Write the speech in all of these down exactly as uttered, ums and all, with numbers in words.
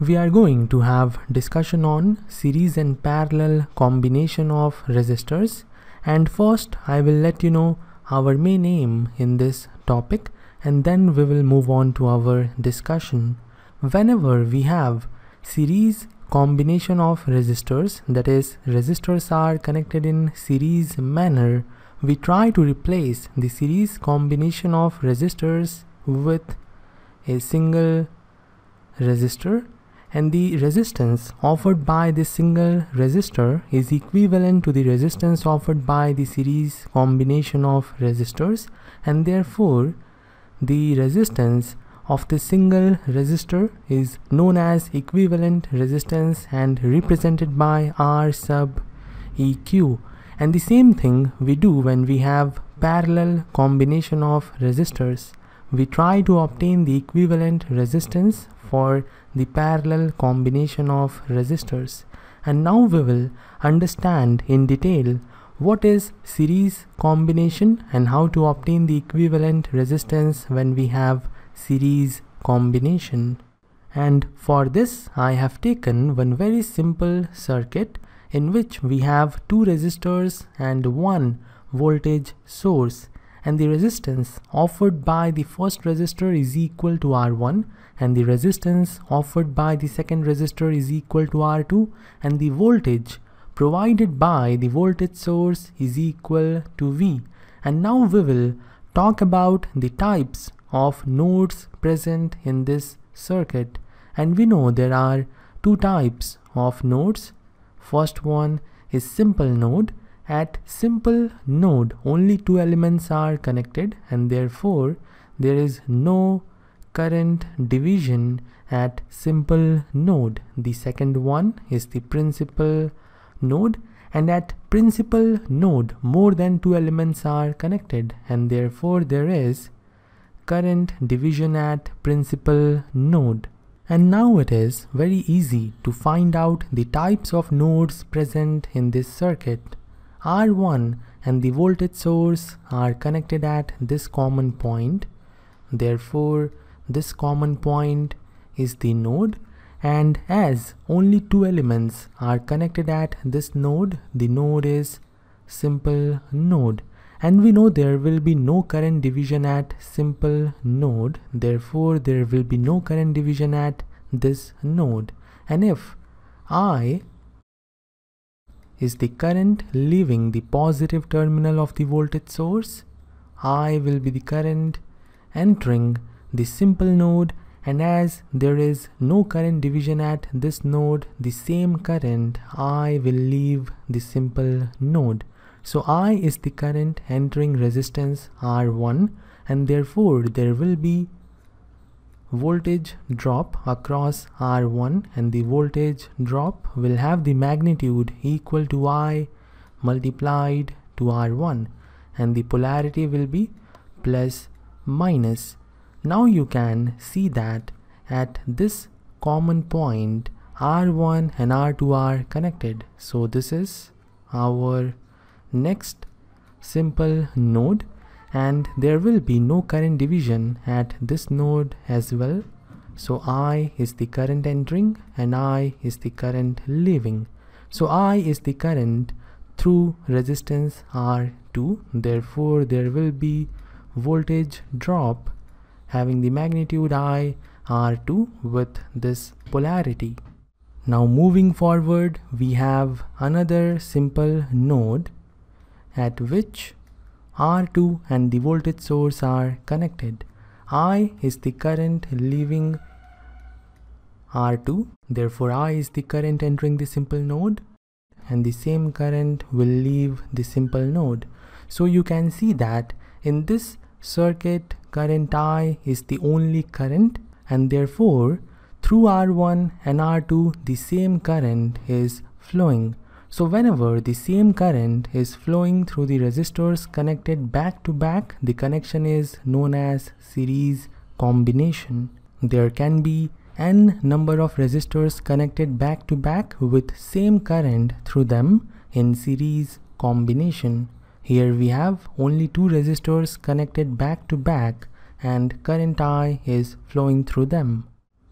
We are going to have discussion on series and parallel combination of resistors, and first I will let you know our main aim in this topic, and then we will move on to our discussion. Whenever we have series combination of resistors, that is, resistors are connected in series manner, we try to replace the series combination of resistors with a single resistor, and the resistance offered by the single resistor is equivalent to the resistance offered by the series combination of resistors, and therefore the resistance of the single resistor is known as equivalent resistance and represented by R sub E Q. And the same thing we do when we have parallel combination of resistors. We try to obtain the equivalent resistance for the parallel combination of resistors. And now we will understand in detail what is series combination and how to obtain the equivalent resistance when we have series combination. And for this, I have taken one very simple circuit in which we have two resistors and one voltage source, and the resistance offered by the first resistor is equal to R one, and the resistance offered by the second resistor is equal to R two, and the voltage provided by the voltage source is equal to V. And now we will talk about the types of nodes present in this circuit, and we know there are two types of nodes. First one is simple node. At simple node, only two elements are connected, and therefore there is no current division at simple node. The second one is the principal node, and at principal node more than two elements are connected, and therefore there is current division at principal node. And now it is very easy to find out the types of nodes present in this circuit. R one and the voltage source are connected at this common point. Therefore, this common point is the node, and as only two elements are connected at this node, the node is simple node. And we know there will be no current division at simple node, therefore there will be no current division at this node. And if I is the current leaving the positive terminal of the voltage source, I will be the current entering the simple node, and as there is no current division at this node, the same current I will leave the simple node. So I is the current entering resistance R one, and therefore there will be voltage drop across R one, and the voltage drop will have the magnitude equal to I multiplied to R one, and the polarity will be plus minus. Now you can see that at this common point R one and R two are connected. So this is our next simple node, and there will be no current division at this node as well. So I is the current entering and I is the current leaving. So I is the current through resistance R two, therefore there will be voltage drop having the magnitude I R two with this polarity. Now moving forward, we have another simple node at which R two and the voltage source are connected. I is the current leaving R two, therefore I is the current entering the simple node, and the same current will leave the simple node. So you can see that in this circuit, current I is the only current, and therefore through R one and R two the same current is flowing. So whenever the same current is flowing through the resistors connected back to back, the connection is known as series combination. There can be n number of resistors connected back to back with same current through them in series combination. Here we have only two resistors connected back to back, and current I is flowing through them.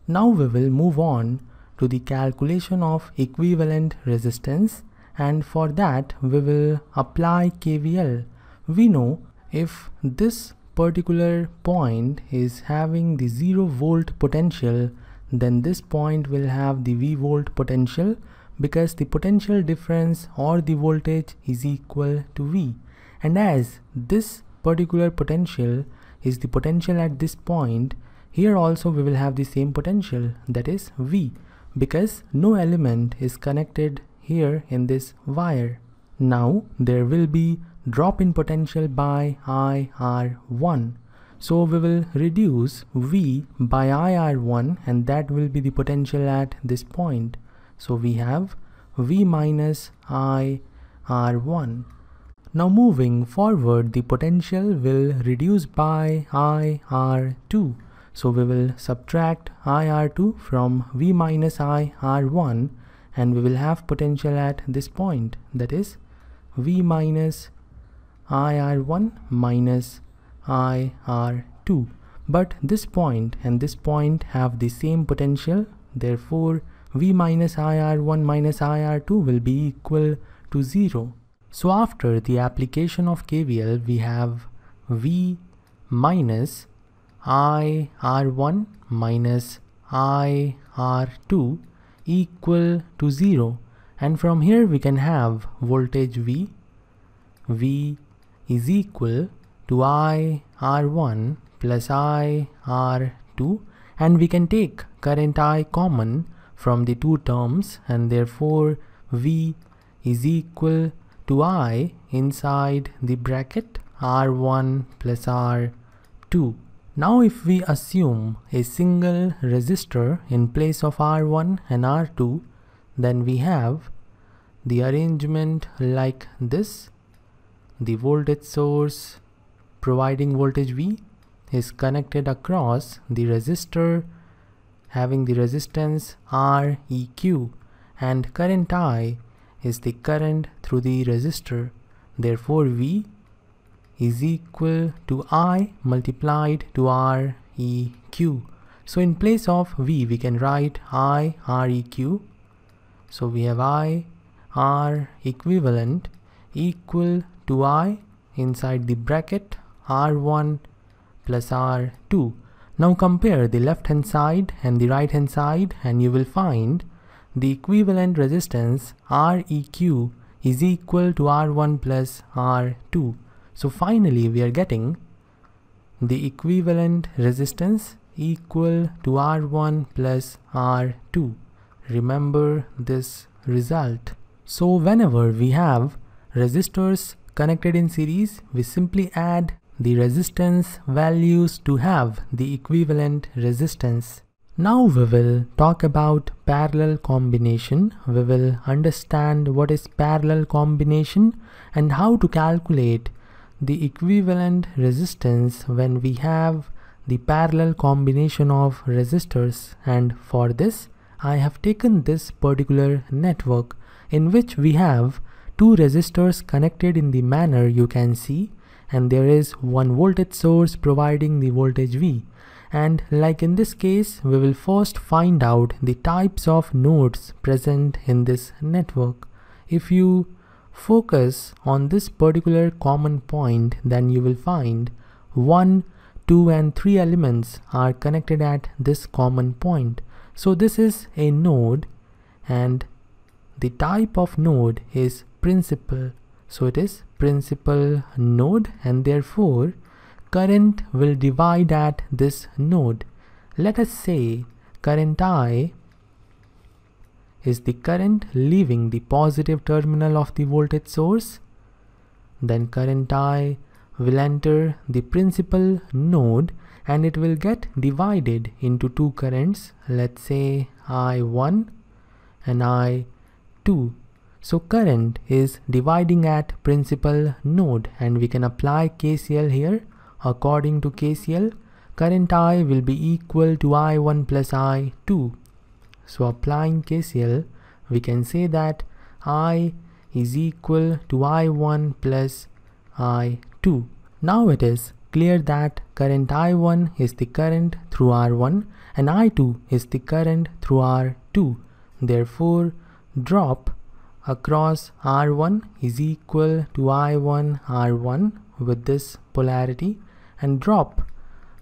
Now we will move on to the calculation of equivalent resistance, and for that we will apply K V L. We know if this particular point is having the zero volt potential, then this point will have the V volt potential, because the potential difference or the voltage is equal to V. And as this particular potential is the potential at this point, here also we will have the same potential, that is V, because no element is connected here in this wire. Now there will be drop in potential by I R one. So we will reduce V by I R one, and that will be the potential at this point. So we have V minus I R one. Now moving forward, the potential will reduce by I R two. So we will subtract I R two from V minus I R one, and we will have potential at this point, that is V minus I R one minus I R two. But this point and this point have the same potential, therefore V minus I R one minus I R two will be equal to zero. So after the application of K V L, we have V minus I R one minus I R two equal to zero, and from here we can have voltage V. V is equal to I R one plus I R two, and we can take current I common from the two terms, and therefore V is equal to I inside the bracket R one plus R two. Now if we assume a single resistor in place of R one and R two, then we have the arrangement like this. The voltage source providing voltage V is connected across the resistor having the resistance R E Q, and current I is the current through the resistor. Therefore V is equal to I multiplied to R E Q. So in place of V we can write I R E Q. So we have I R equivalent equal to I inside the bracket R one plus R two. Now compare the left hand side and the right hand side, and you will find the equivalent resistance R E Q is equal to R one plus R two. So finally we are getting the equivalent resistance equal to R one plus R two. Remember this result. So whenever we have resistors connected in series, we simply add the resistance values to have the equivalent resistance. Now we will talk about parallel combination. We will understand what is parallel combination and how to calculate the equivalent resistance when we have the parallel combination of resistors. And for this, I have taken this particular network in which we have two resistors connected in the manner you can see, and there is one voltage source providing the voltage V. And like in this case, we will first find out the types of nodes present in this network. If you focus on this particular common point, then you will find one, two and three elements are connected at this common point. So this is a node, and the type of node is principal. So it is principal node, and therefore current will divide at this node. Let us say current I is the current leaving the positive terminal of the voltage source. Then current I will enter the principal node, and it will get divided into two currents, let's say I one and I two. So current is dividing at principal node, and we can apply K C L here. According to K C L, current I will be equal to I one plus I two. So applying K C L, we can say that I is equal to I one plus I two. Now it is clear that current I one is the current through R one and I two is the current through R two. Therefore, drop across R one is equal to I one R one with this polarity, and drop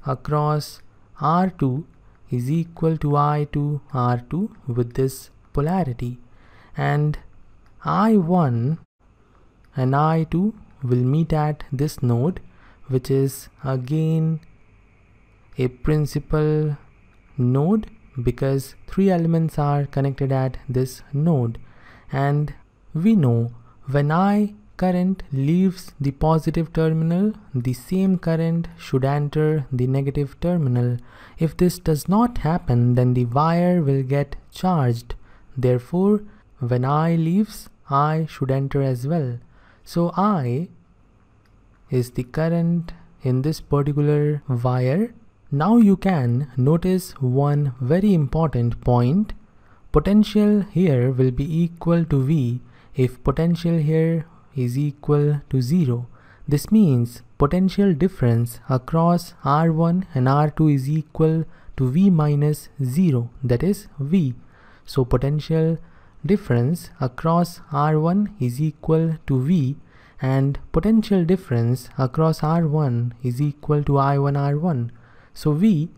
across R two is equal to I two R two with this polarity, and I one and I two will meet at this node, which is again a principal node because three elements are connected at this node. And we know when I current leaves the positive terminal, the same current should enter the negative terminal. If this does not happen, then the wire will get charged. Therefore, when I leaves, I should enter as well. So I is the current in this particular wire. Now you can notice one very important point. Potential here will be equal to V if potential here is equal to zero. This means potential difference across R one and R two is equal to V minus zero, that is V. So potential difference across R one is equal to V, and potential difference across R one is equal to I one R one. So V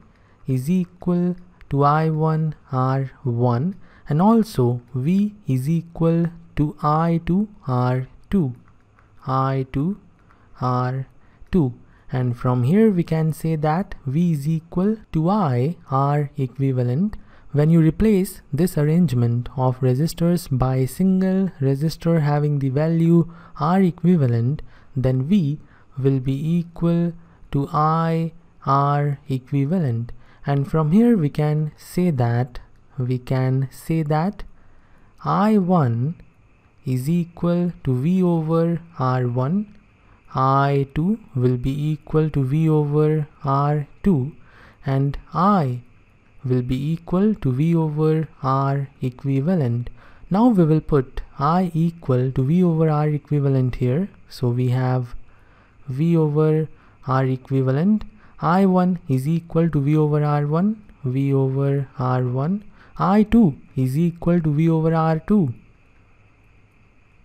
is equal to I one R one, and also V is equal to I two R two. I two R two, and from here we can say that V is equal to I R equivalent. When you replace this arrangement of resistors by a single resistor having the value R equivalent, then V will be equal to I R equivalent, and from here we can say that we can say that I one is equal to V over R one, I two will be equal to V over R two, and I will be equal to V over R equivalent. Now we will put I equal to V over R equivalent here. So we have V over R equivalent, I one is equal to V over R one, V over R one, I two is equal to V over R two.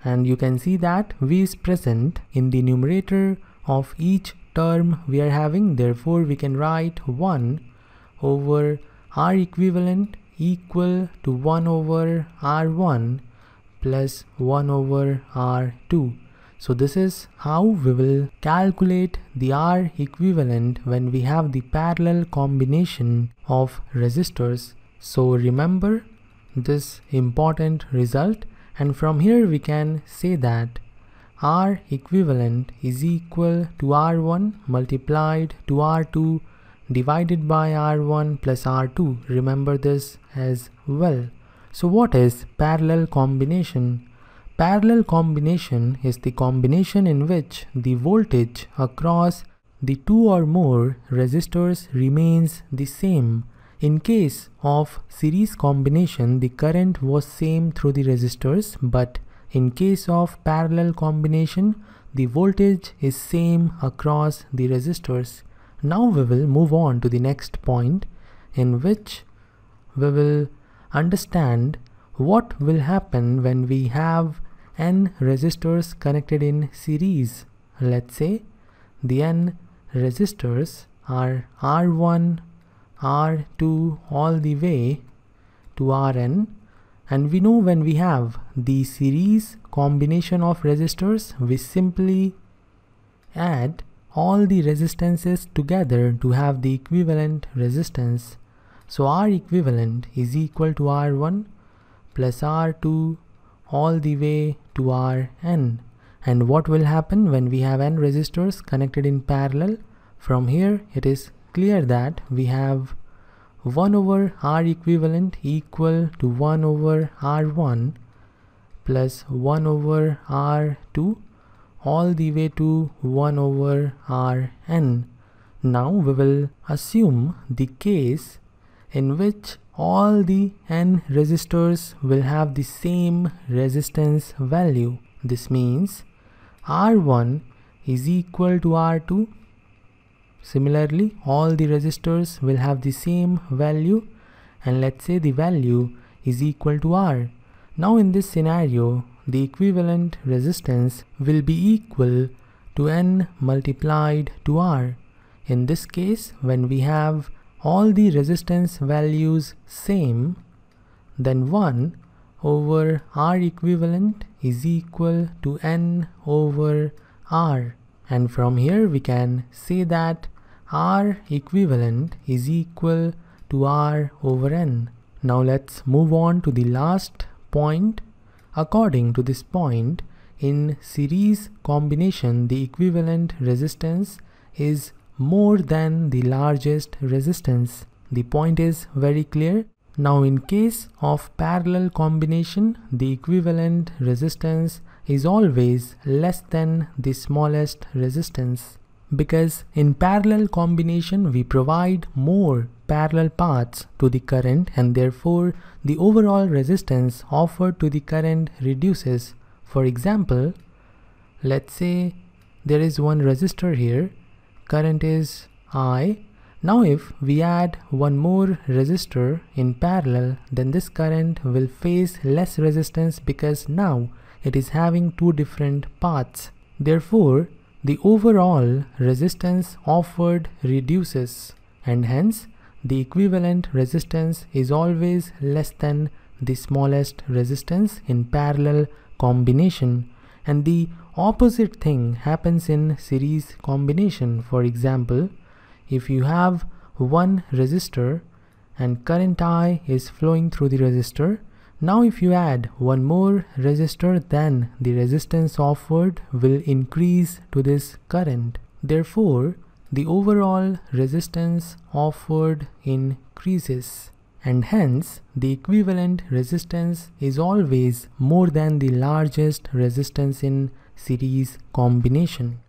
And you can see that V is present in the numerator of each term we are having. Therefore, we can write one over R equivalent equal to one over R one plus one over R two. So this is how we will calculate the R equivalent when we have the parallel combination of resistors. So remember this important result. And from here we can say that R equivalent is equal to R one multiplied to R two divided by R one plus R two. Remember this as well. So what is parallel combination? Parallel combination is the combination in which the voltage across the two or more resistors remains the same. In case of series combination, the current was same through the resistors, but in case of parallel combination, the voltage is same across the resistors. Now we will move on to the next point, in which we will understand what will happen when we have n resistors connected in series. Let's say the n resistors are R one, R two all the way to Rn, and we know when we have the series combination of resistors, we simply add all the resistances together to have the equivalent resistance. So R equivalent is equal to R one plus R two all the way to Rn. And what will happen when we have n resistors connected in parallel? From here it is clear that we have one over R equivalent equal to one over R one plus one over R two all the way to one over Rn. Now we will assume the case in which all the n resistors will have the same resistance value. This means R one is equal to R two. Similarly, all the resistors will have the same value, and let's say the value is equal to R. Now in this scenario, the equivalent resistance will be equal to N multiplied to R. In this case, when we have all the resistance values same, then one over R equivalent is equal to N over R. And from here we can say that R equivalent is equal to R over N. Now let's move on to the last point. According to this point, in series combination, the equivalent resistance is more than the largest resistance. The point is very clear. Now in case of parallel combination, the equivalent resistance is always less than the smallest resistance, because in parallel combination we provide more parallel paths to the current, and therefore the overall resistance offered to the current reduces. For example, let's say there is one resistor here, current is I. Now if we add one more resistor in parallel, then this current will face less resistance because now it is having two different paths. Therefore, the overall resistance offered reduces, and hence the equivalent resistance is always less than the smallest resistance in parallel combination. And the opposite thing happens in series combination. For example, if you have one resistor and current I is flowing through the resistor, now if you add one more resistor, then the resistance offered will increase to this current. Therefore, the overall resistance offered increases, and hence the equivalent resistance is always more than the largest resistance in series combination.